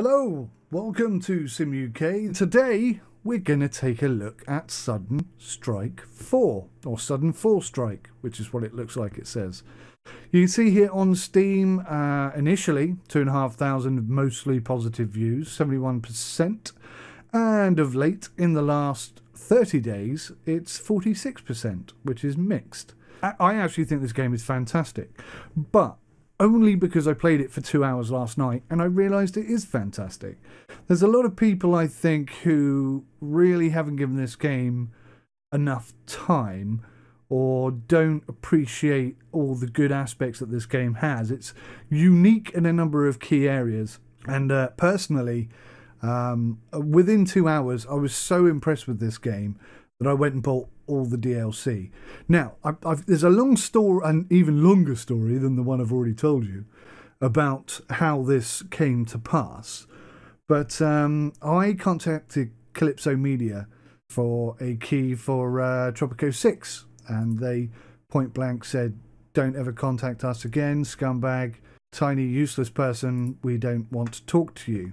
Hello, welcome to SimUK. Today we're going to take a look at Sudden Strike 4, or Sudden 4 Strike, which is what it looks like it says. You can see here on Steam, initially 2,500 mostly positive views, 71%, and of late in the last 30 days it's 46%, which is mixed. I actually think this game is fantastic, but only because I played it for 2 hours last night and I realised it is fantastic. There's a lot of people, I think, who really haven't given this game enough time or don't appreciate all the good aspects that this game has. It's unique in a number of key areas, and personally, within 2 hours I was so impressed with this game that I went and bought all the DLC. Now, there's a long story, an even longer story than the one I've already told you, about how this came to pass. But I contacted Kalypso Media for a key for Tropico 6, and they point blank said, "Don't ever contact us again, scumbag, tiny useless person, we don't want to talk to you."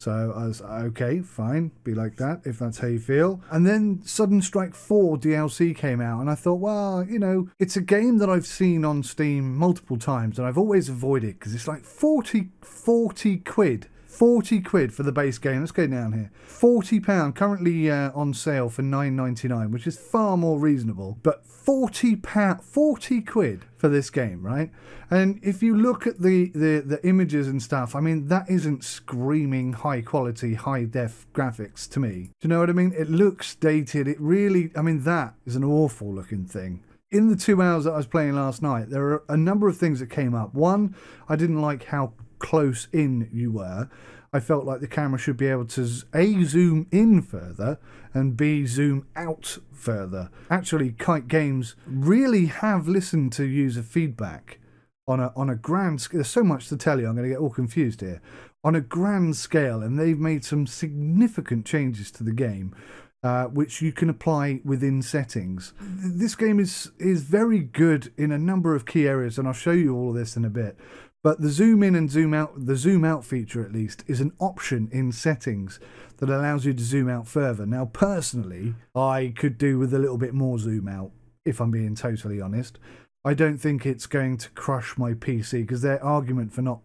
So I was okay, fine, be like that if that's how you feel. And then Sudden Strike 4 DLC came out, and I thought, well, you know, it's a game that I've seen on Steam multiple times, and I've always avoided because it's like 40 quid for the base game. Let's go down here. £40, currently on sale for £9.99, which is far more reasonable. But £40 for this game, right? And if you look at the images and stuff, I mean, that isn't screaming high quality, high def graphics to me. Do you know what I mean? It looks dated. It really, I mean, that is an awful looking thing. In the 2 hours that I was playing last night, there are a number of things that came up. One, I didn't like how close in you were. I felt like the camera should be able to A, zoom in further, and B, zoom out further. Actually, Kite Games really have listened to user feedback on a grand scale. There's so much to tell you, I'm going to get all confused here. On a grand scale, and they've made some significant changes to the game, which you can apply within settings. This game is very good in a number of key areas, and I'll show you all of this in a bit. But the zoom in and zoom out, the zoom out feature at least, is an option in settings that allows you to zoom out further. Now, personally, I could do with a little bit more zoom out, if I'm being totally honest. I don't think it's going to crush my PC, because their argument for not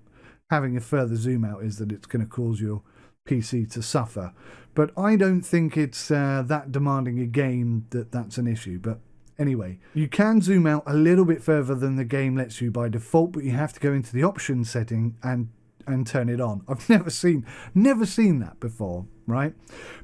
having a further zoom out is that it's going to cause your PC to suffer. But I don't think it's that demanding a game that that's an issue. But anyway, you can zoom out a little bit further than the game lets you by default, but you have to go into the option setting and turn it on. I've never seen that before, right?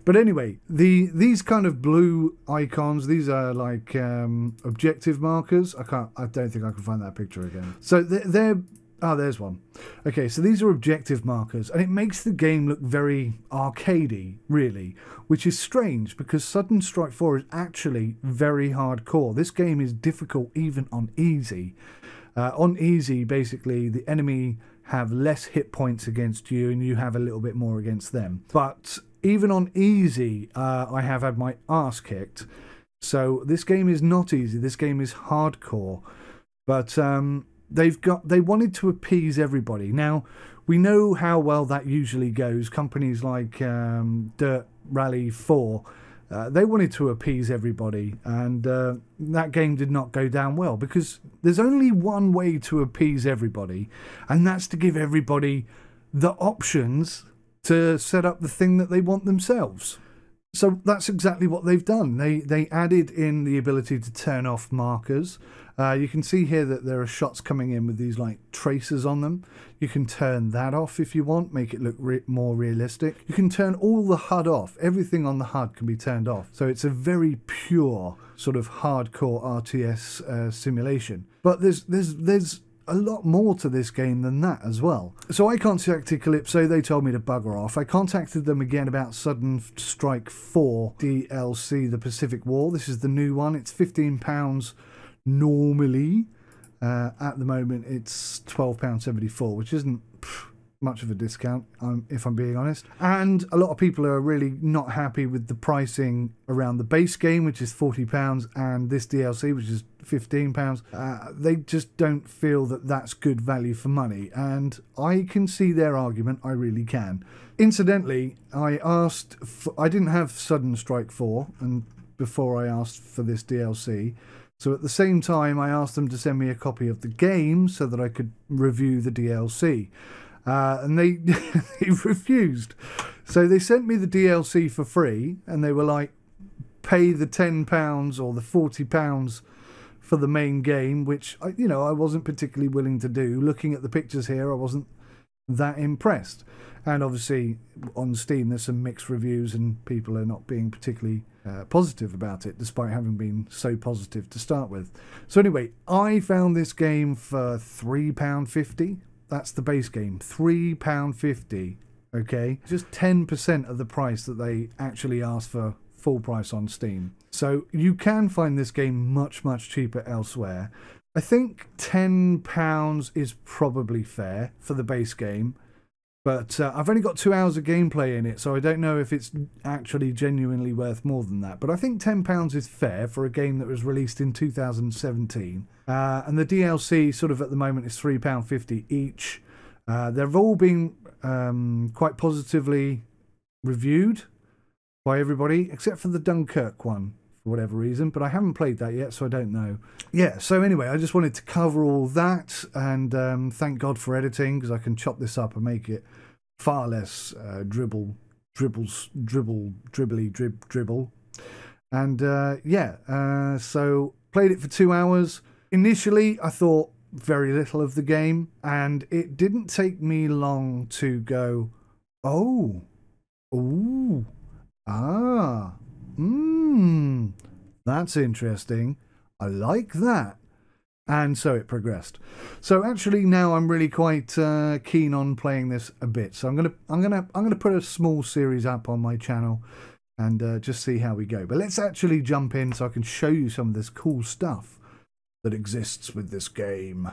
But anyway, these kind of blue icons, these are like objective markers. I don't think I can find that picture again. So they're there's one. Okay, so these are objective markers, and it makes the game look very arcadey, really, which is strange because Sudden Strike 4 is actually very hardcore. This game is difficult even on easy. On easy, basically, the enemy have less hit points against you, and you have a little bit more against them. But even on easy, I have had my ass kicked. So this game is not easy. This game is hardcore. But They wanted to appease everybody. Now, we know how well that usually goes. Companies like Dirt Rally 4, they wanted to appease everybody, and that game did not go down well, because there's only one way to appease everybody, and that's to give everybody the options to set up the thing that they want themselves. So that's exactly what they've done. They added in the ability to turn off markers. You can see here that there are shots coming in with these like tracers on them. You can turn that off if you want, make it look more realistic. You can turn all the HUD off. Everything on the HUD can be turned off. So it's a very pure sort of hardcore RTS simulation. But there's a lot more to this game than that as well. So I contacted Kalypso, they told me to bugger off. I contacted them again about Sudden Strike 4 DLC, the Pacific War. This is the new one. It's £15 normally. At the moment, it's £12.74, which isn't much of a discount, if I'm being honest. And a lot of people are really not happy with the pricing around the base game, which is £40, and this DLC, which is £15. They just don't feel that that's good value for money, and I can see their argument, I really can. Incidentally, I didn't have Sudden Strike 4 and before I asked for this DLC, so at the same time I asked them to send me a copy of the game so that I could review the DLC. And they refused. So they sent me the DLC for free, and they were like, pay the £10 or the £40 for the main game, which, you know, I wasn't particularly willing to do. Looking at the pictures here, I wasn't that impressed. And obviously, on Steam, there's some mixed reviews, and people are not being particularly positive about it, despite having been so positive to start with. So anyway, I found this game for £3.50. That's the base game, £3.50, okay? Just 10% of the price that they actually asked for full price on Steam. So you can find this game much, much cheaper elsewhere. I think £10 is probably fair for the base game, but I've only got 2 hours of gameplay in it, so I don't know if it's actually genuinely worth more than that. But I think £10 is fair for a game that was released in 2017. And the DLC sort of at the moment is £3.50 each. They've all been quite positively reviewed by everybody, except for the Dunkirk one, for whatever reason. But I haven't played that yet, so I don't know. Yeah, so anyway, I just wanted to cover all that, and thank God for editing, because I can chop this up and make it far less dribbly dribble. And so played it for 2 hours. Initially, I thought very little of the game, and it didn't take me long to go, oh, ooh, ah, mmm, that's interesting. I like that. And so it progressed. So actually now I'm really quite keen on playing this a bit. So I'm gonna put a small series up on my channel and just see how we go. But let's actually jump in so I can show you some of this cool stuff that exists with this game.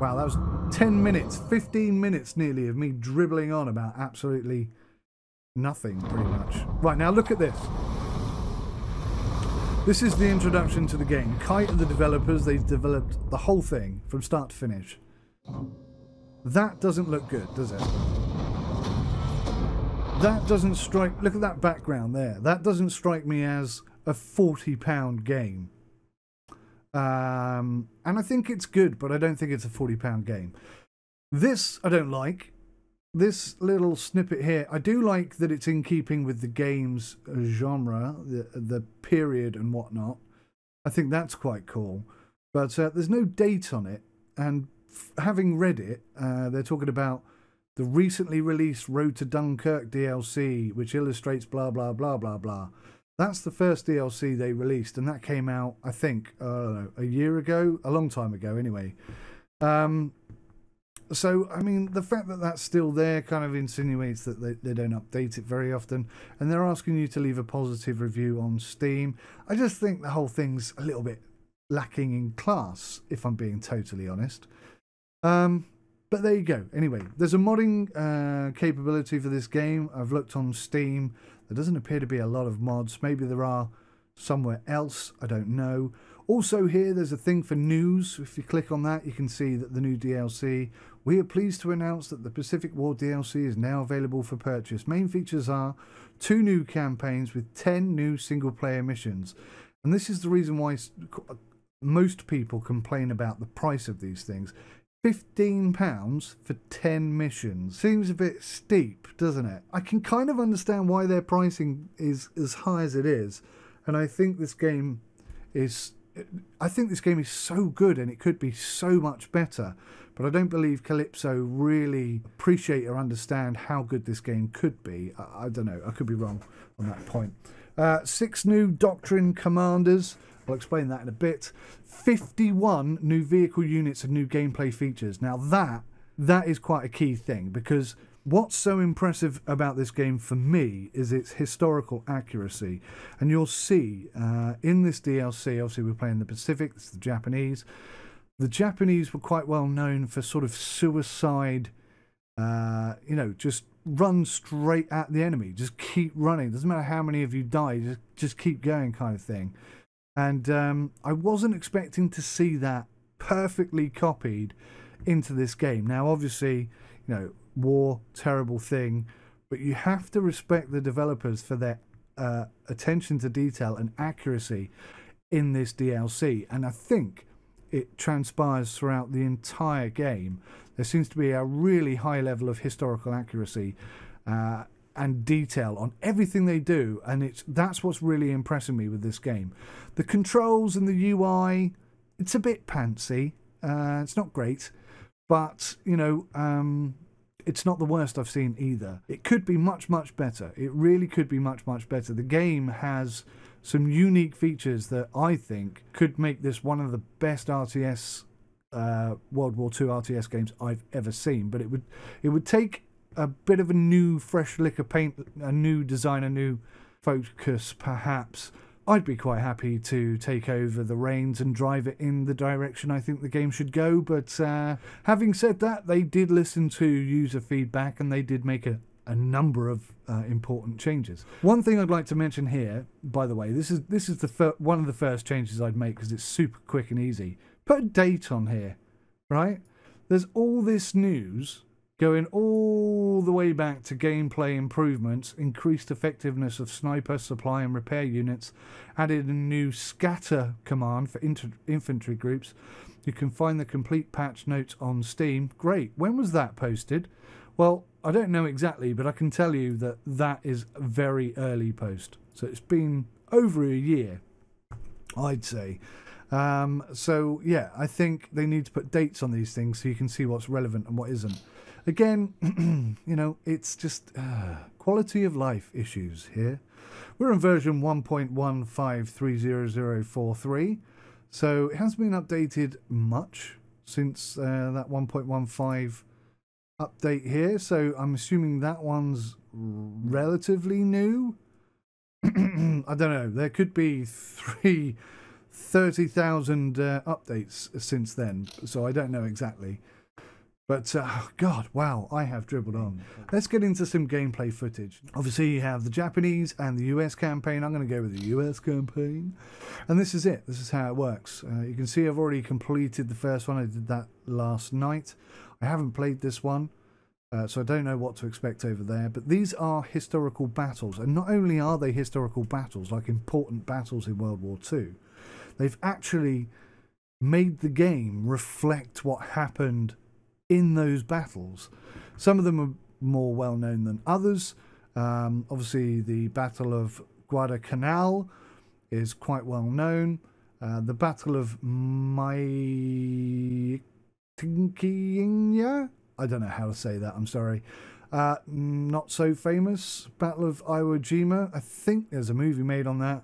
Wow, that was 10 minutes, 15 minutes nearly of me dribbling on about absolutely nothing, pretty much. Right, now look at this. This is the introduction to the game. Kite and the developers, they've developed the whole thing from start to finish. That doesn't look good, does it? That doesn't strike... Look at that background there. That doesn't strike me as a £40 game. And I think it's good, but I don't think it's a £40 game. This I don't like. This little snippet here, I do like that it's in keeping with the game's genre, the period and whatnot. I think that's quite cool. But there's no date on it. And having read it, they're talking about the recently released Road to Dunkirk DLC, which illustrates blah, blah, blah, blah, blah. That's the first DLC they released, and that came out, I think, a year ago, a long time ago anyway. So, I mean, the fact that that's still there kind of insinuates that they don't update it very often, and they're asking you to leave a positive review on Steam. I just think the whole thing's a little bit lacking in class, if I'm being totally honest. But there you go. Anyway, there's a modding capability for this game. I've looked on Steam. There doesn't appear to be a lot of mods. Maybe there are somewhere else. I don't know. Also here, there's a thing for news. If you click on that, you can see that the new DLC. We are pleased to announce that the Pacific War DLC is now available for purchase. Main features are 2 new campaigns with 10 new single-player missions. And this is the reason why most people complain about the price of these things. £15 for 10 missions. Seems a bit steep, doesn't it? I can kind of understand why their pricing is as high as it is. And I think this game is... I think this game is so good and it could be so much better. But I don't believe Kalypso really appreciate or understand how good this game could be. I don't know. I could be wrong on that point. 6 new doctrine commanders. I'll explain that in a bit. 51 new vehicle units and new gameplay features. Now that is quite a key thing, because what's so impressive about this game for me is its historical accuracy. And you'll see in this DLC, obviously we're playing the Pacific, this is the Japanese. The Japanese were quite well known for sort of suicide, you know, just run straight at the enemy. Just keep running. Doesn't matter how many of you die, just keep going kind of thing. And I wasn't expecting to see that perfectly copied into this game. Now, obviously, you know, war, terrible thing, but you have to respect the developers for their attention to detail and accuracy in this DLC. And I think it transpires throughout the entire game. There seems to be a really high level of historical accuracy and detail on everything they do, and that's what's really impressing me with this game. The controls and the UI, it's a bit pantsy. It's not great, but you know, it's not the worst I've seen either. It could be much, much better. It really could be much, much better. The game has some unique features that I think could make this one of the best RTS, World War II RTS games I've ever seen. But it would take a bit of a new fresh lick of paint, a new design, a new focus perhaps. I'd be quite happy to take over the reins and drive it in the direction I think the game should go. But having said that, they did listen to user feedback and they did make a number of important changes. One thing I'd like to mention here, by the way, this is the one of the first changes I'd make because it's super quick and easy. Put a date on here, right? There's all this news going all the way back to gameplay improvements, increased effectiveness of sniper, supply and repair units, added a new scatter command for infantry groups. You can find the complete patch notes on Steam. Great. When was that posted? Well, I don't know exactly, but I can tell you that that is a very early post. So it's been over a year, I'd say. So yeah, I think they need to put dates on these things so you can see what's relevant and what isn't. Again, you know, it's just quality of life issues here. We're in version 1.1530043, so it hasn't been updated much since that 1.15 update here. So I'm assuming that one's relatively new. I don't know. There could be 30,000 updates since then, so I don't know exactly. But, God, wow, I have dribbled on. Let's get into some gameplay footage. Obviously, you have the Japanese and the US campaign. I'm going to go with the US campaign. And this is it. This is how it works. You can see I've already completed the first one. I did that last night. I haven't played this one, so I don't know what to expect over there. But these are historical battles. And not only are they historical battles, like important battles in World War II, they've actually made the game reflect what happened in those battles. Some of them are more well known than others. Obviously the Battle of Guadalcanal is quite well known. The Battle of Mai Tinkinia? I don't know how to say that, I'm sorry. Not so famous. Battle of Iwo Jima. I think there's a movie made on that.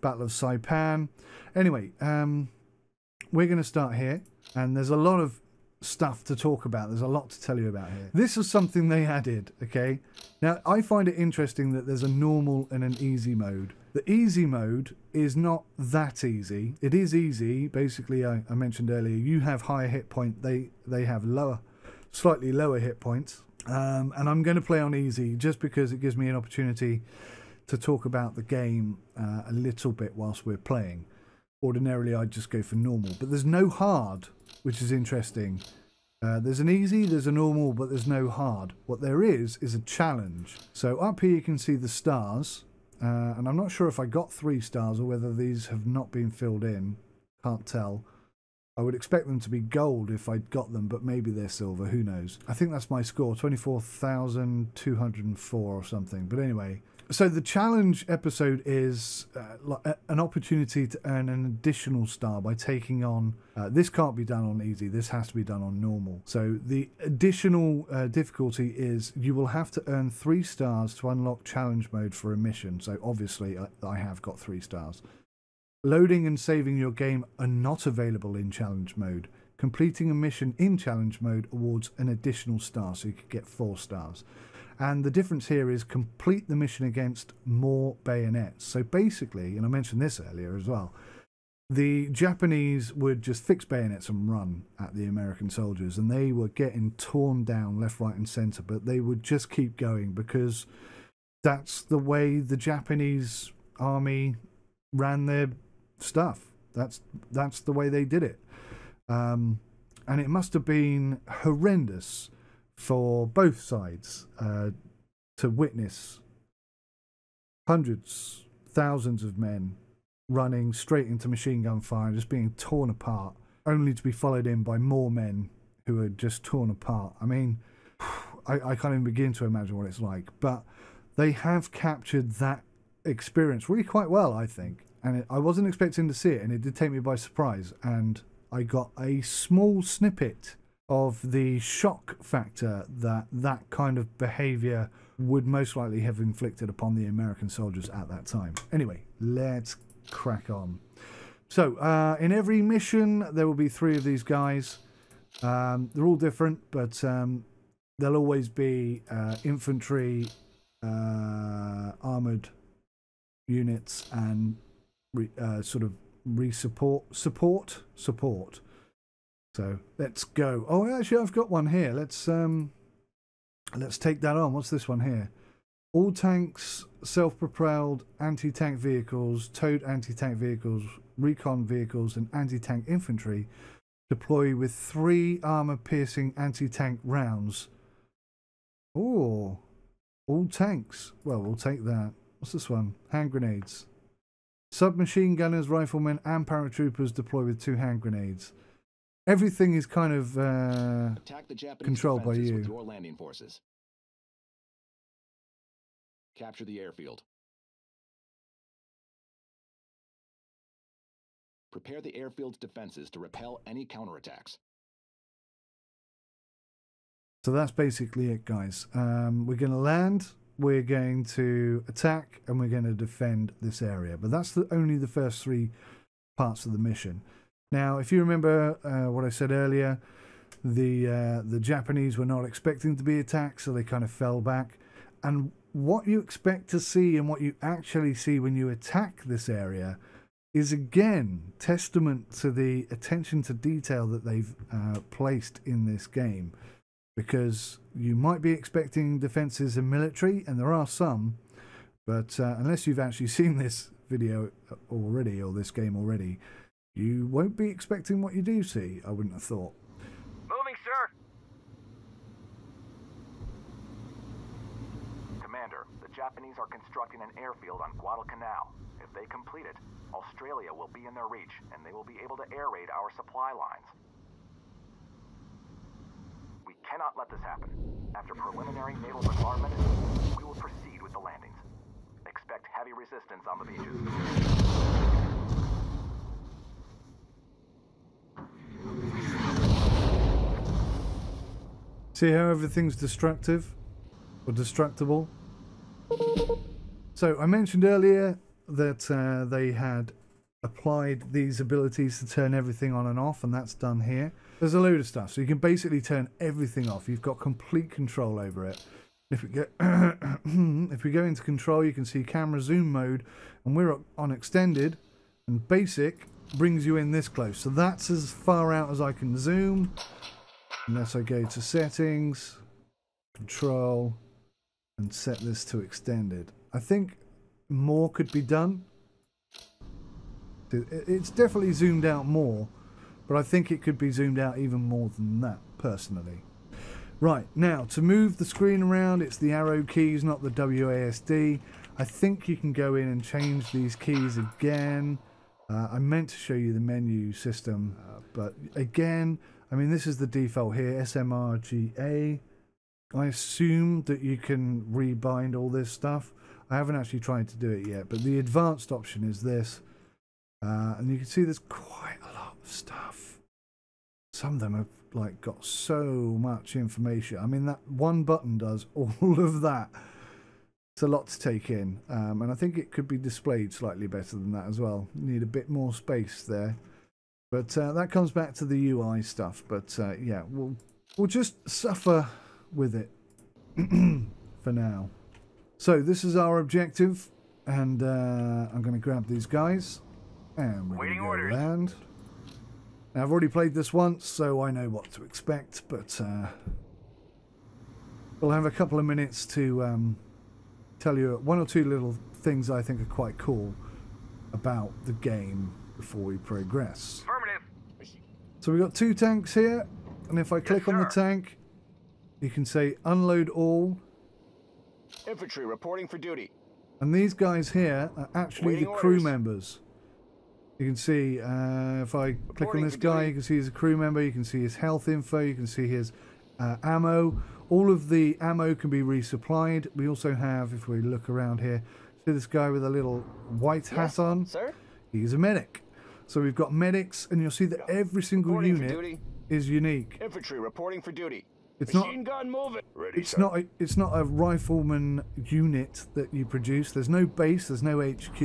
Battle of Saipan. Anyway, we're going to start here. And there's a lot of stuff to talk about. There's a lot to tell you about here. This is something they added, okay? Now, I find it interesting that there's a normal and an easy mode. The easy mode is not that easy. It is easy. Basically, I mentioned earlier, you have higher hit point. They have lower, slightly lower hit points. And I'm going to play on easy just because it gives me an opportunity to talk about the game a little bit whilst we're playing. Ordinarily, I'd just go for normal. But there's no hard, which is interesting. There's an easy, there's a normal, but there's no hard. What there is a challenge. So up here you can see the stars. And I'm not sure if I got 3 stars or whether these have not been filled in. Can't tell. I would expect them to be gold if I'd got them, but maybe they're silver. Who knows? I think that's my score, 24,204 or something. But anyway, so the challenge episode is an opportunity to earn an additional star by taking on... this can't be done on easy. This has to be done on normal. So the additional difficulty is you will have to earn 3 stars to unlock challenge mode for a mission. So obviously I have got 3 stars. Loading and saving your game are not available in challenge mode. Completing a mission in challenge mode awards an additional star, so you could get 4 stars. And the difference here is complete the mission against more bayonets. So basically, and I mentioned this earlier as well, the Japanese would just fix bayonets and run at the American soldiers. And they were getting torn down left, right and centre. But they would just keep going because that's the way the Japanese army ran their stuff. That's the way they did it. And it must have been horrendous for both sides to witness hundreds, thousands of men running straight into machine gun fire and just being torn apart, only to be followed in by more men who are just torn apart. I mean, I can't even begin to imagine what it's like, but they have captured that experience really quite well, I think. And I wasn't expecting to see it, and it did take me by surprise. And I got a small snippet of the shock factor that that kind of behavior would most likely have inflicted upon the American soldiers at that time. Anyway, let's crack on. So in every mission, there will be 3 of these guys. They're all different, but there'll always be infantry, armored units, and sort of support. So let's go. Oh, actually, I've got one here. Let's take that on. What's this one here? All tanks, self-propelled anti-tank vehicles, towed anti-tank vehicles, recon vehicles, and anti-tank infantry deploy with 3 armor-piercing anti-tank rounds. Oh, all tanks. Well, we'll take that. What's this one? Hand grenades. Submachine gunners, riflemen, and paratroopers deploy with 2 hand grenades. Everything is kind of controlled by you. With your landing forces. Capture the airfield. Prepare the airfield's defenses to repel any counterattacks. So that's basically it, guys. We're going to land, we're going to attack, and we're going to defend this area. But that's only the first 3 parts of the mission. Now, if you remember what I said earlier, the Japanese were not expecting to be attacked, so they kind of fell back. And what you expect to see and what you actually see when you attack this area is, again, testament to the attention to detail that they've placed in this game. Because you might be expecting defenses and military, and there are some, but unless you've actually seen this video already or this game already, you won't be expecting what you do see, I wouldn't have thought. Moving, sir. Commander, the Japanese are constructing an airfield on Guadalcanal. If they complete it, Australia will be in their reach, and they will be able to air raid our supply lines. We cannot let this happen. After preliminary naval bombardment, we will proceed with the landings. Expect heavy resistance on the beaches. See how everything's destructive or destructible? So I mentioned earlier that they had applied these abilities to turn everything on and off, and that's done here. There's a load of stuff, so you can basically turn everything off. You've got complete control over it. If we go, if we go into control, you can see camera zoom mode, and we're on extended, and basic brings you in this close. So that's as far out as I can zoom. Unless I go to settings, control, and set this to extended. I think more could be done. It's definitely zoomed out more, but I think it could be zoomed out even more than that, personally. Right, now, to move the screen around, it's the arrow keys, not the WASD. I think you can go in and change these keys again. I meant to show you the menu system, but again, I mean, this is the default here, SMRGA. I assume that you can rebind all this stuff. I haven't actually tried to do it yet, but the advanced option is this. And you can see there's quite a lot of stuff. Some of them have, like, got so much information. I mean, that one button does all of that. It's a lot to take in. And I think it could be displayed slightly better than that as well. You need a bit more space there. But that comes back to the UI stuff. But yeah, we'll just suffer with it for now. So this is our objective, and I'm going to grab these guys, and we're going to go land. Now, I've already played this once, so I know what to expect. But we'll have a couple of minutes to tell you 1 or 2 little things I think are quite cool about the game. before we progress. So we've got two tanks here, and if I click on the tank, you can say unload all. Infantry reporting for duty. And these guys here are actually the crew members. You can see, if I click on this guy, you can see he's a crew member, you can see his health info, you can see his ammo. All of the ammo can be resupplied. We also have, if we look around here, see this guy with a little white hat on? Sir? He's a medic. So we've got medics, and you'll see that every single unit is unique. Infantry reporting for duty. It's not a rifleman unit that you produce. There's no base, there's no HQ,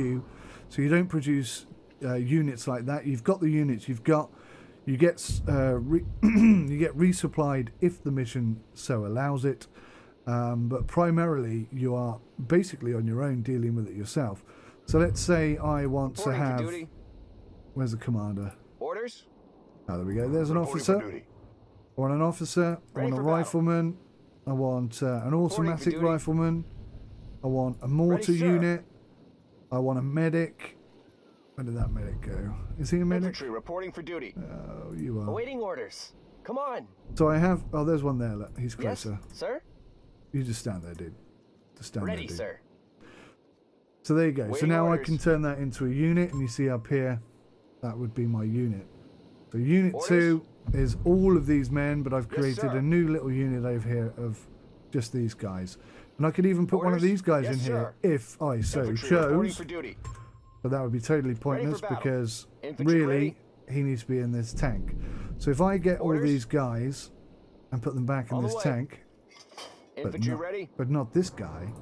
so you don't produce units like that. You've got the units. You've got you get resupplied if the mission so allows it, but primarily you are basically on your own dealing with it yourself. So let's say I want to have. Where's the commander? Orders. Oh, there we go. There's an officer. I want an officer, I want a rifleman, I want an automatic rifleman, I want a mortar unit, I want a medic. Where did that medic go? Is he a medic? Infantry reporting for duty. Oh, you are. Awaiting orders. Come on. So I have, oh, there's one there, look, he's closer. Yes, sir? You just stand there, dude. Just stand there, dude. Ready, sir. So there you go. So now I can turn that into a unit, and you see up here, that would be my unit. So unit 2 is all of these men, but I've created a new little unit over here of just these guys. And I could even put one of these guys in here if I so chose. But that would be totally pointless because really he needs to be in this tank. So if I get all of these guys and put them back in this tank, but not this guy,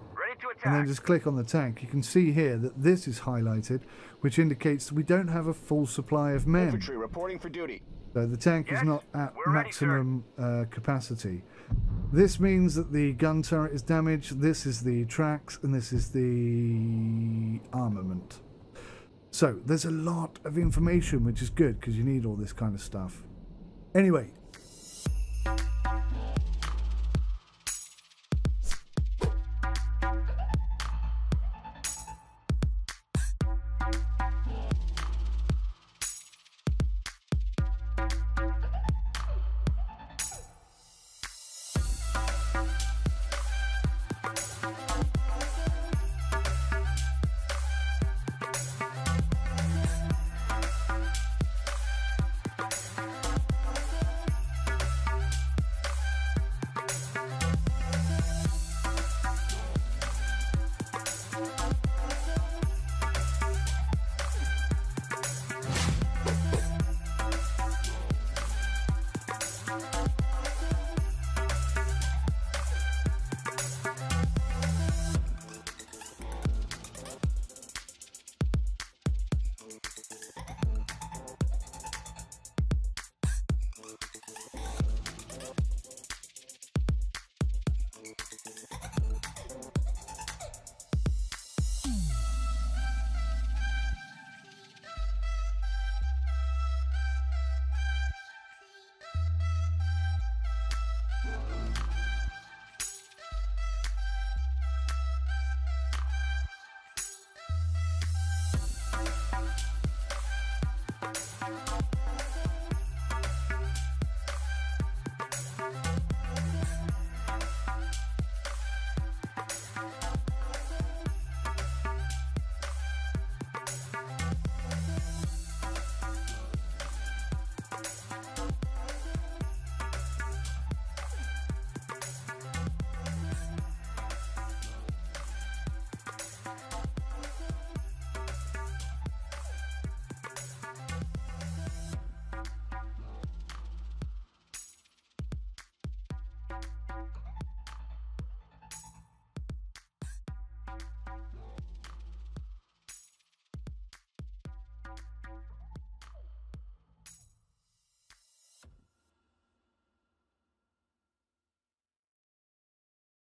and then just click on the tank, you can see here that this is highlighted, which indicates that we don't have a full supply of men. Infantry reporting for duty. So the tank is not at maximum capacity. This means that the gun turret is damaged, this is the tracks, and this is the armament. So there's a lot of information, which is good because you need all this kind of stuff. Anyway.